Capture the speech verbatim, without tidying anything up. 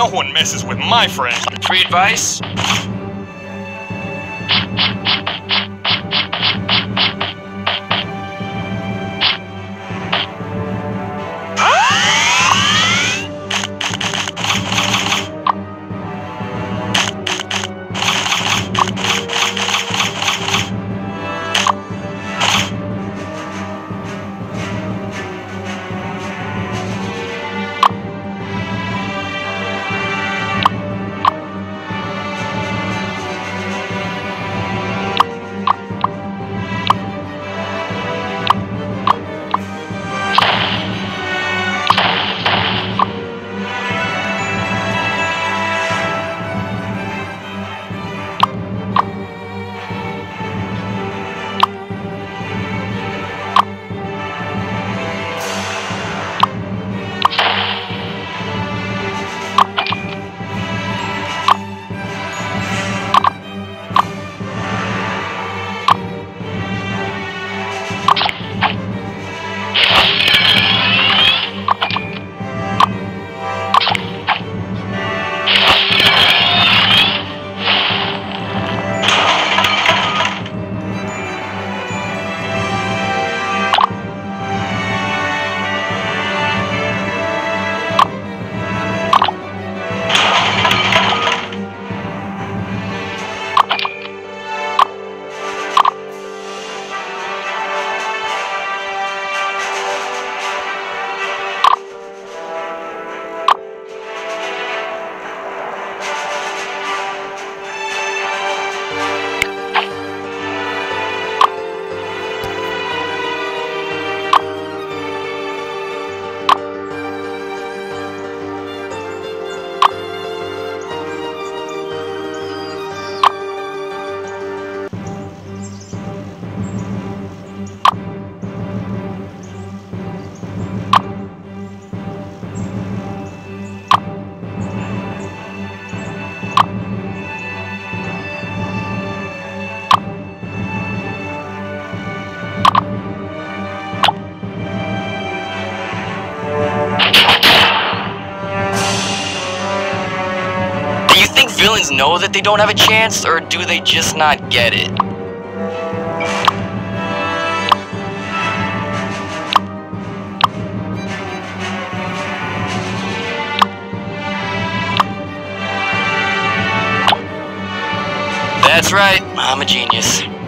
No one messes with my friend. Free advice? Villains know that they don't have a chance, or do they just not get it? That's right, I'm a genius.